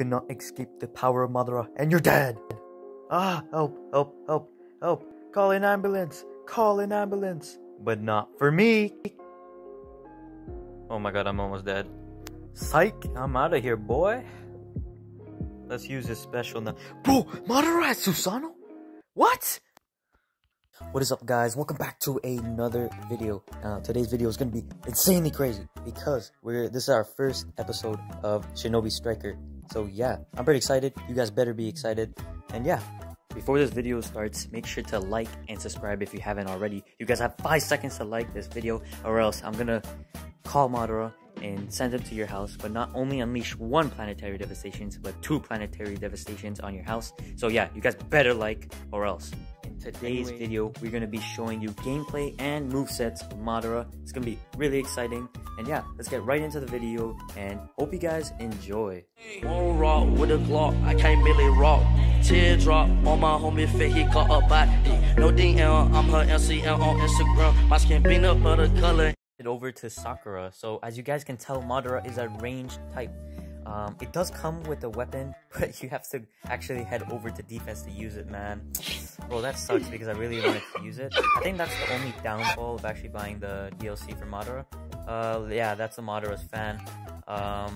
could not escape the power of Madara, and you're dead! Ah, help, help, help, help! Call an ambulance! Call an ambulance! But not for me! Oh my god, I'm almost dead. Psych! I'm out of here, boy! Let's use his special now. Bro! Madara has Susano? What?! What is up, guys? Welcome back to another video. Today's video is gonna be insanely crazy because this is our first episode of Shinobi Striker. So yeah, I'm pretty excited. You guys better be excited. And yeah, before this video starts, make sure to like and subscribe if you haven't already. You guys have 5 seconds to like this video, or else I'm gonna call Madara and send them to your house, but not only unleash one planetary devastations, but 2 planetary devastations on your house. So yeah, you guys better like, or else. Today's video, we're going to be showing you gameplay and movesets of Madara. It's going to be really exciting. And yeah, let's get right into the video and hope you guys enjoy. One rock with a clock, I can't really rock. Teardrop on my homie fit, he caught up by the no DM, I'm her MCM on Instagram. My skin peanut butter color. It over to Sakura. So as you guys can tell, Madara is a ranged type. It does come with a weapon, but you have to actually head over to defense to use it, man. Well, that sucks because I really wanted to use it. I think that's the only downfall of actually buying the DLC for Madara. Yeah, that's the Madara's fan. Oh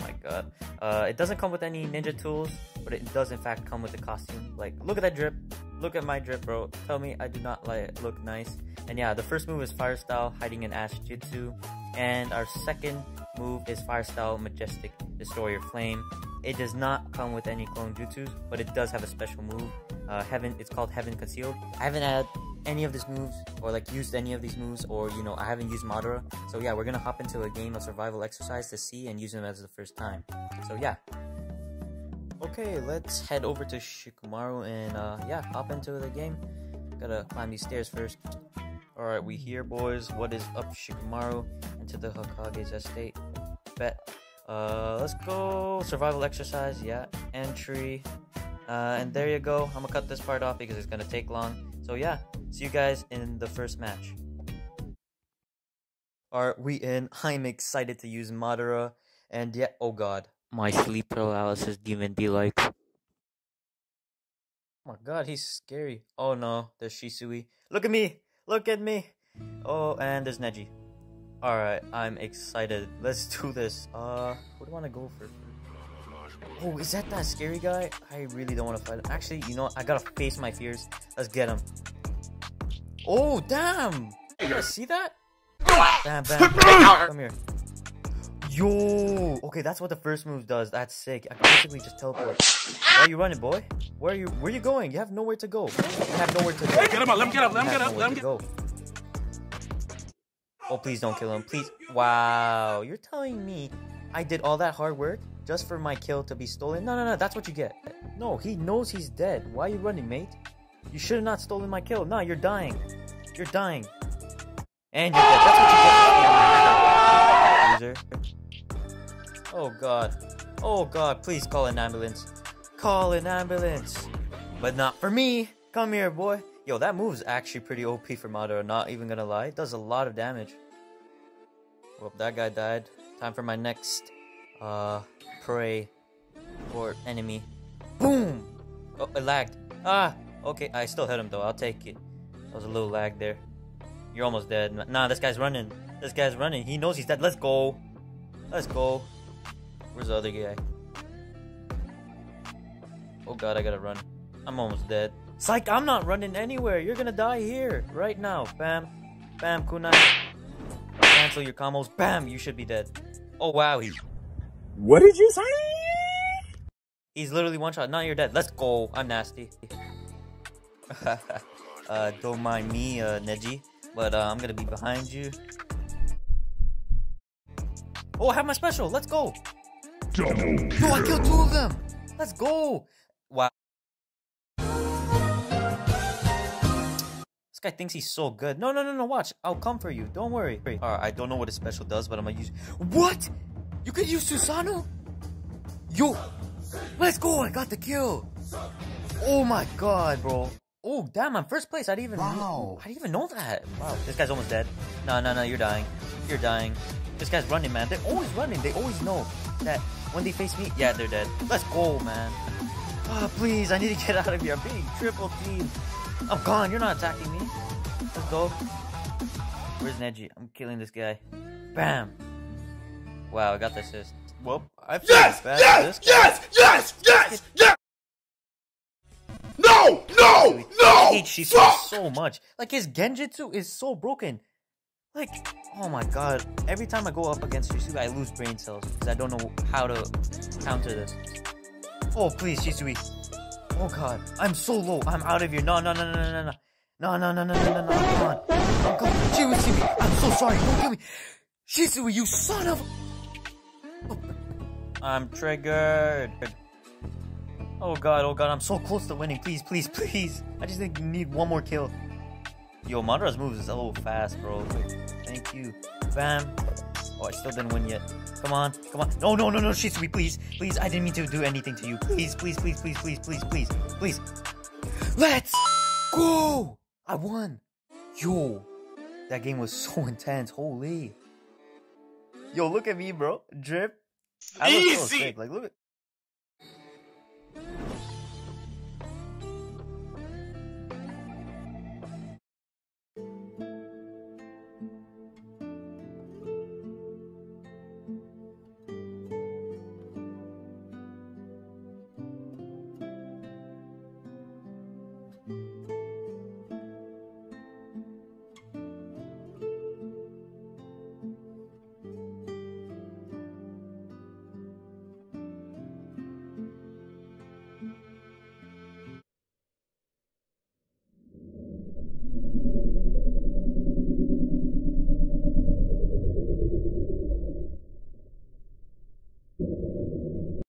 my god. It doesn't come with any ninja tools, but it does in fact come with the costume. Like, look at that drip. Look at my drip, bro. Tell me I do not look nice. And yeah, the first move is Firestyle, hiding in Ash Jutsu. And our second move is Firestyle, Majestic Destroyer Flame. It does not come with any clone jutsus, but it does have a special move. It's called Heaven Concealed. I haven't had any of these moves, or like used any of these moves, or you know, I haven't used Madara. So yeah, we're gonna hop into a game of Survival Exercise to see and use them as the first time. So yeah. Okay, let's head over to Shikamaru and yeah, hop into the game. Gotta climb these stairs first. Alright, we here, boys. What is up, Shikamaru? Into the Hokage's estate. Bet. Let's go. Survival exercise. Yeah. Entry. And there you go. I'm gonna cut this part off because it's gonna take long. So yeah. See you guys in the first match. Alright, we in. I'm excited to use Madara. And yeah. Oh god. My sleep paralysis demon be like. Oh my god, he's scary. Oh no. There's Shisui. Look at me. Look at me. Oh, and there's Neji. Alright, I'm excited. Let's do this. What do I want to go for? Oh, is that scary guy? I really don't want to fight him. Actually, you know what? I gotta face my fears. Let's get him. Oh, damn! You guys see that? Bam, bam. Come here. Yo! Okay, that's what the first move does. That's sick. I can basically just teleport. Why are you running, boy? Where are you going? You have nowhere to go. You have nowhere to go. Get him up. Let him get up. Let him get up. Let him get up. Oh, please don't kill him. Please. Wow. You're telling me I did all that hard work just for my kill to be stolen? No, no, no. That's what you get. No, he knows he's dead. Why are you running, mate? You should have not stolen my kill. No, you're dying. You're dying. And you're dead. That's what you get. Loser. Oh god. Oh god, please call an ambulance. Call an ambulance. But not for me. Come here, boy. Yo, that move's actually pretty OP for Madara, not even gonna lie. It does a lot of damage. Well, that guy died. Time for my next prey or enemy. Boom! Oh, it lagged. Ah! Okay, I still hit him though. I'll take it. That was a little lag there. You're almost dead. Nah, this guy's running. This guy's running. He knows he's dead. Let's go. Let's go. Where's the other guy? Oh god, I gotta run. I'm almost dead. Psych, I'm not running anywhere. You're gonna die here. Right now. Bam. Bam, kunai. Cancel your combos. Bam, you should be dead. Oh wow. What did you say? He's literally one shot. Now you're dead. Let's go. I'm nasty. Don't mind me, Neji. But I'm gonna be behind you. Oh, I have my special. Let's go. Double kill. Yo, I killed 2 of them. Let's go. Wow. This guy thinks he's so good. No, no, no, no. Watch. I'll come for you. Don't worry. Alright, I don't know what his special does, but I'm gonna use... What? You could use Susano? Yo. Let's go. I got the kill. Oh my god, bro. Oh, damn. I'm first place. I didn't even know that. Wow. This guy's almost dead. No, no, no. You're dying. You're dying. This guy's running, man. They're always running. They always know that When they face me, yeah, they're dead. Let's go, man. Oh, please, I need to get out of here. I'm being triple teamed. I'm gone. You're not attacking me. Let's go. Where's Neji? I'm killing this guy. Bam. Wow, I got the assist. Well, I feel bad. Yes! No! I hate Shisui so much. Like, his Genjutsu is so broken. Like, oh my god. Every time I go up against Shisui, I lose brain cells because I don't know how to counter this. Oh, please, Shisui. Oh god. I'm so low. I'm out of here. No. No. Come on. Come on. Shisui, I'm so sorry. Don't kill me. Shisui, you son of... I'm triggered. Oh god, I'm so close to winning. Please. I just need one more kill. Yo, Madara's moves is so fast, bro. Thank you. Bam. Oh, I still didn't win yet. Come on. No, Shisui, please. I didn't mean to do anything to you. Please. Let's go! I won. Yo, that game was so intense. Holy. Yo, look at me, bro. Drip. I look so sick. Like, look at...